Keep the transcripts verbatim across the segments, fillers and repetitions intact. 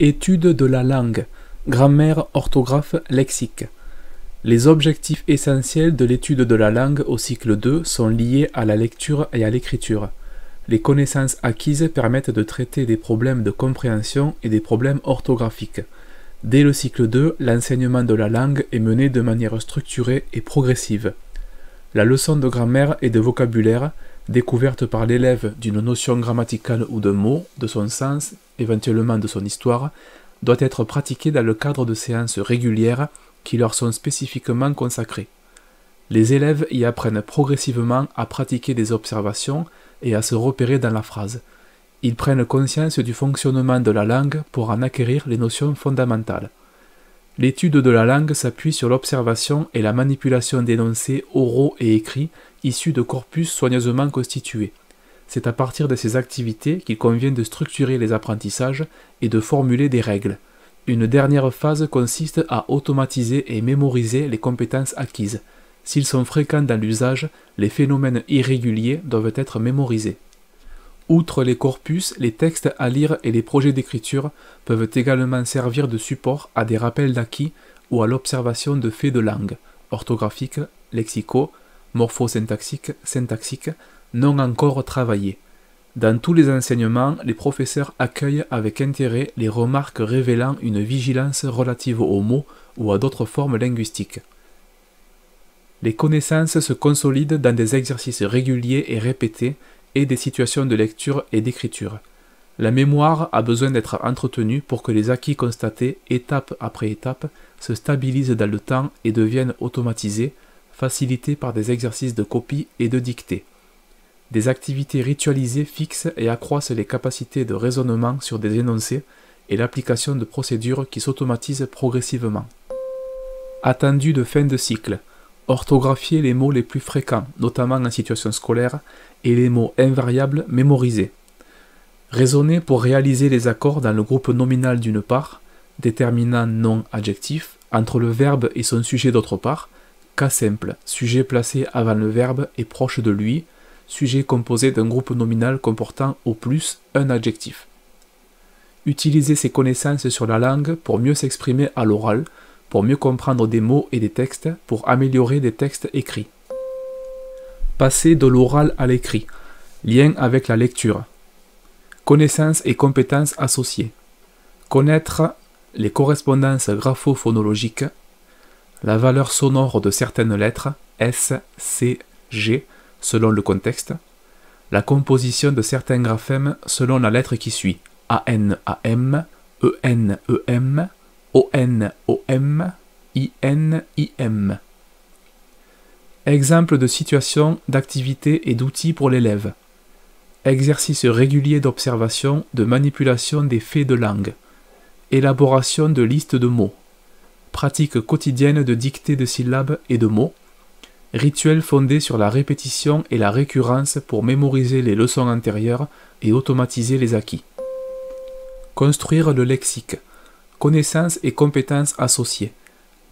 étude de la langue, grammaire, orthographe, lexique. Les objectifs essentiels de l'étude de la langue au cycle deux sont liés à la lecture et à l'écriture. Les connaissances acquises permettent de traiter des problèmes de compréhension et des problèmes orthographiques. Dès le cycle deux, l'enseignement de la langue est mené de manière structurée et progressive. La leçon de grammaire et de vocabulaire, découverte par l'élève d'une notion grammaticale ou d'un mot, de son sens, éventuellement de son histoire, doit être pratiquée dans le cadre de séances régulières qui leur sont spécifiquement consacrées. Les élèves y apprennent progressivement à pratiquer des observations et à se repérer dans la phrase. Ils prennent conscience du fonctionnement de la langue pour en acquérir les notions fondamentales. L'étude de la langue s'appuie sur l'observation et la manipulation d'énoncés oraux et écrits issus de corpus soigneusement constitués. C'est à partir de ces activités qu'il convient de structurer les apprentissages et de formuler des règles. Une dernière phase consiste à automatiser et mémoriser les compétences acquises. S'ils sont fréquents dans l'usage, les phénomènes irréguliers doivent être mémorisés. Outre les corpus, les textes à lire et les projets d'écriture peuvent également servir de support à des rappels d'acquis ou à l'observation de faits de langue, orthographiques, lexicaux, morphosyntaxiques, syntaxiques, non encore travaillés. Dans tous les enseignements, les professeurs accueillent avec intérêt les remarques révélant une vigilance relative aux mots ou à d'autres formes linguistiques. Les connaissances se consolident dans des exercices réguliers et répétés et des situations de lecture et d'écriture. La mémoire a besoin d'être entretenue pour que les acquis constatés, étape après étape, se stabilisent dans le temps et deviennent automatisés, facilités par des exercices de copie et de dictée. Des activités ritualisées fixent et accroissent les capacités de raisonnement sur des énoncés et l'application de procédures qui s'automatisent progressivement. Attendu de fin de cycle. Orthographier les mots les plus fréquents, notamment en situation scolaire, et les mots invariables mémorisés. Raisonner pour réaliser les accords dans le groupe nominal d'une part, déterminant nom adjectif, entre le verbe et son sujet d'autre part, cas simple, sujet placé avant le verbe et proche de lui, sujet composé d'un groupe nominal comportant au plus un adjectif. Utiliser ses connaissances sur la langue pour mieux s'exprimer à l'oral, pour mieux comprendre des mots et des textes, pour améliorer des textes écrits. Passer de l'oral à l'écrit. Lien avec la lecture. Connaissances et compétences associées. Connaître les correspondances graphophonologiques, la valeur sonore de certaines lettres, S, C, G, selon le contexte, la composition de certains graphèmes selon la lettre qui suit, A N, A M, E N, E M, O N, O M, I N, I M. Exemple de situation, d'activité et d'outils pour l'élève. Exercice régulier d'observation, de manipulation des faits de langue. Élaboration de listes de mots. Pratique quotidienne de dictée de syllabes et de mots. Rituel fondé sur la répétition et la récurrence pour mémoriser les leçons antérieures et automatiser les acquis. Construire le lexique. Connaissances et compétences associées.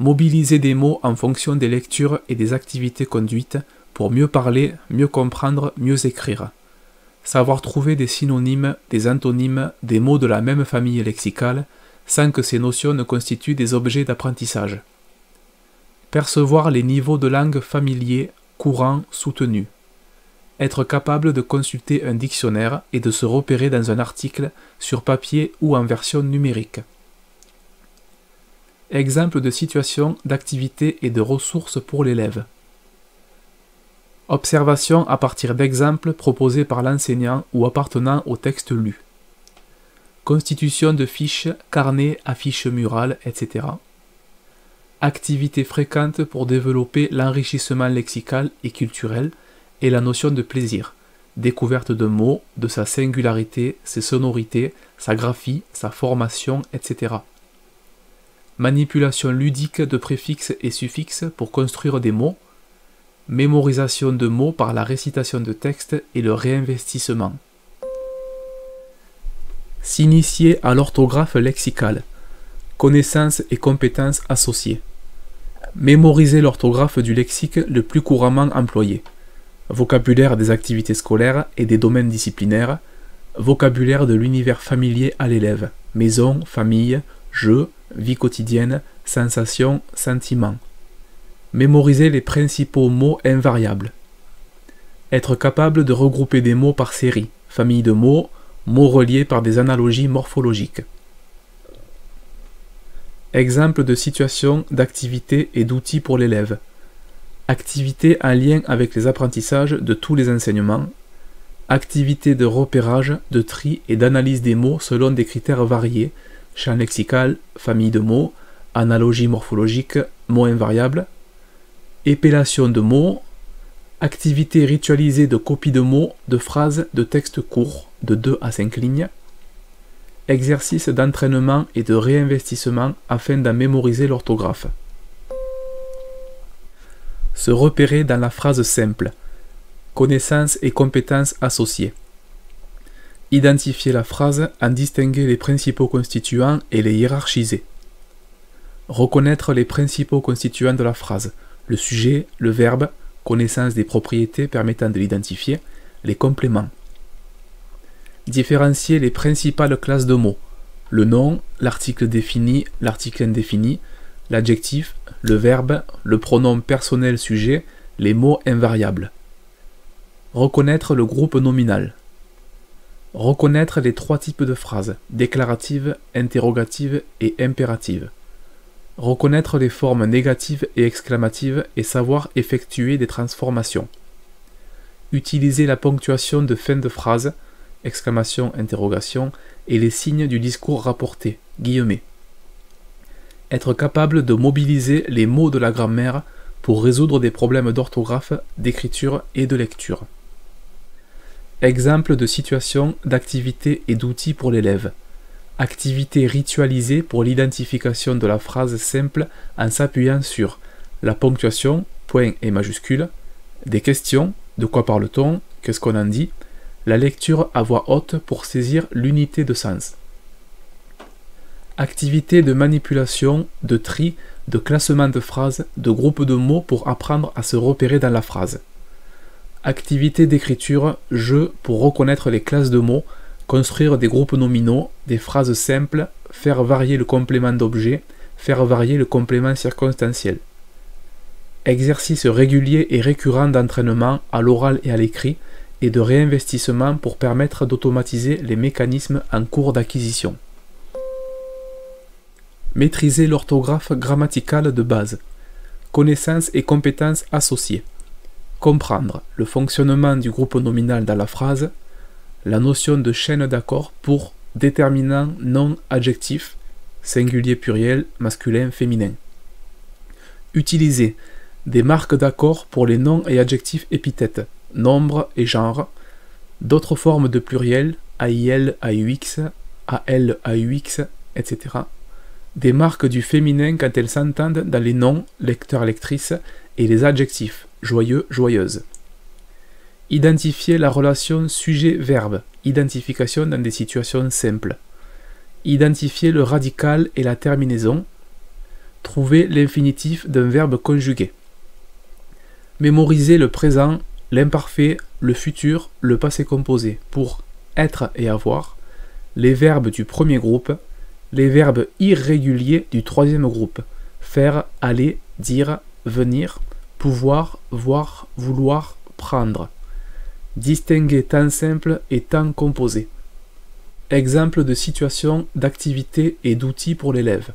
Mobiliser des mots en fonction des lectures et des activités conduites pour mieux parler, mieux comprendre, mieux écrire. Savoir trouver des synonymes, des antonymes, des mots de la même famille lexicale, sans que ces notions ne constituent des objets d'apprentissage. Percevoir les niveaux de langue familiers, courants, soutenus. Être capable de consulter un dictionnaire et de se repérer dans un article, sur papier ou en version numérique. Exemple de situation, d'activité et de ressources pour l'élève. Observation à partir d'exemples proposés par l'enseignant ou appartenant au texte lu. Constitution de fiches, carnets, affiches murales, et cetera. Activités fréquentes pour développer l'enrichissement lexical et culturel et la notion de plaisir. Découverte de mots, de sa singularité, ses sonorités, sa graphie, sa formation, et cetera. Manipulation ludique de préfixes et suffixes pour construire des mots, mémorisation de mots par la récitation de textes et le réinvestissement. S'initier à l'orthographe lexicale. Connaissances et compétences associées. Mémoriser l'orthographe du lexique le plus couramment employé. Vocabulaire des activités scolaires et des domaines disciplinaires. vocabulaire de l'univers familier à l'élève, maison, famille, jeu, vie quotidienne, sensation, sentiment. Mémoriser les principaux mots invariables. Être capable de regrouper des mots par série, famille de mots, mots reliés par des analogies morphologiques. Exemple de situation, d'activité et d'outils pour l'élève. Activité en lien avec les apprentissages de tous les enseignements. Activité de repérage, de tri et d'analyse des mots selon des critères variés, champ lexical, famille de mots, analogie morphologique, mots invariables. Épellation de mots. Activité ritualisée de copie de mots, de phrases, de textes courts, de deux à cinq lignes. Exercice d'entraînement et de réinvestissement afin d'en mémoriser l'orthographe. Se repérer dans la phrase simple. Connaissances et compétences associées. Identifier la phrase, en distinguer les principaux constituants et les hiérarchiser. Reconnaître les principaux constituants de la phrase. Le sujet, le verbe, connaissance des propriétés permettant de l'identifier, les compléments. Différencier les principales classes de mots, le nom, l'article défini, l'article indéfini, l'adjectif, le verbe, le pronom personnel sujet, les mots invariables. Reconnaître le groupe nominal. Reconnaître les trois types de phrases, déclaratives, interrogatives et impératives. Reconnaître les formes négatives et exclamatives et savoir effectuer des transformations. Utiliser la ponctuation de fin de phrase, exclamation, interrogation, et les signes du discours rapporté, guillemets. Être capable de mobiliser les mots de la grammaire pour résoudre des problèmes d'orthographe, d'écriture et de lecture. Exemple de situation, d'activité et d'outils pour l'élève. Activité ritualisée pour l'identification de la phrase simple en s'appuyant sur la ponctuation, point et majuscule, des questions, de quoi parle-t-on, qu'est-ce qu'on en dit, la lecture à voix haute pour saisir l'unité de sens. Activité de manipulation, de tri, de classement de phrases, de groupes de mots pour apprendre à se repérer dans la phrase. Activité d'écriture, jeu pour reconnaître les classes de mots, construire des groupes nominaux, des phrases simples, faire varier le complément d'objet, faire varier le complément circonstanciel. Exercice régulier et récurrent d'entraînement à l'oral et à l'écrit et de réinvestissement pour permettre d'automatiser les mécanismes en cours d'acquisition. Maîtriser l'orthographe grammaticale de base. Connaissances et compétences associées. Comprendre le fonctionnement du groupe nominal dans la phrase. La notion de chaîne d'accord pour déterminant non adjectif, singulier pluriel, masculin, féminin. Utiliser des marques d'accord pour les noms et adjectifs épithètes, nombre et genre, d'autres formes de pluriel, A I L, A U X, A L, A U X, et cetera. Des marques du féminin quand elles s'entendent dans les noms, lecteurs, lectrices, et les adjectifs, joyeux, joyeuse. Identifier la relation sujet-verbe, identification dans des situations simples. Identifier le radical et la terminaison. Trouver l'infinitif d'un verbe conjugué. Mémoriser le présent, l'imparfait, le futur, le passé composé pour être et avoir, les verbes du premier groupe, les verbes irréguliers du troisième groupe, faire, aller, dire, venir, pouvoir, voir, vouloir, prendre. Distinguer temps simple et temps composé. Exemple de situation, d'activité et d'outils pour l'élève.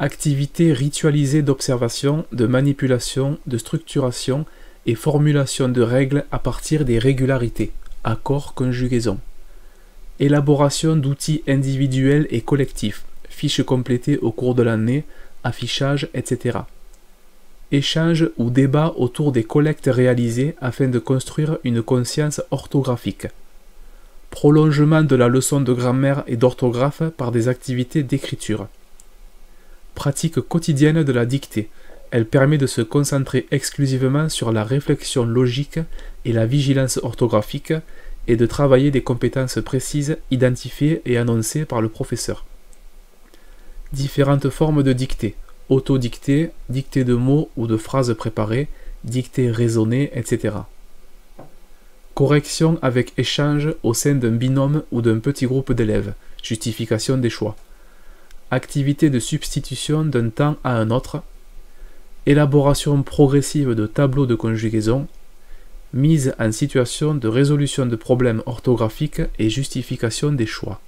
Activité ritualisée d'observation, de manipulation, de structuration et formulation de règles à partir des régularités, accords, conjugaisons. Élaboration d'outils individuels et collectifs, fiches complétées au cours de l'année, affichage, et cetera. Échange ou débat autour des collectes réalisées afin de construire une conscience orthographique. Prolongement de la leçon de grammaire et d'orthographe par des activités d'écriture. Pratique quotidienne de la dictée. Elle permet de se concentrer exclusivement sur la réflexion logique et la vigilance orthographique et de travailler des compétences précises identifiées et annoncées par le professeur. Différentes formes de dictée. Autodictée, dictée de mots ou de phrases préparées, dictée raisonnée, et cetera. Correction avec échange au sein d'un binôme ou d'un petit groupe d'élèves. Justification des choix. Activité de substitution d'un temps à un autre. Élaboration progressive de tableaux de conjugaison. Mise en situation de résolution de problèmes orthographiques et justification des choix.